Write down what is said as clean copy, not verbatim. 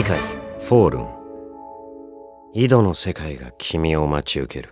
次回「フォールン」井戸の世界が君を待ち受ける。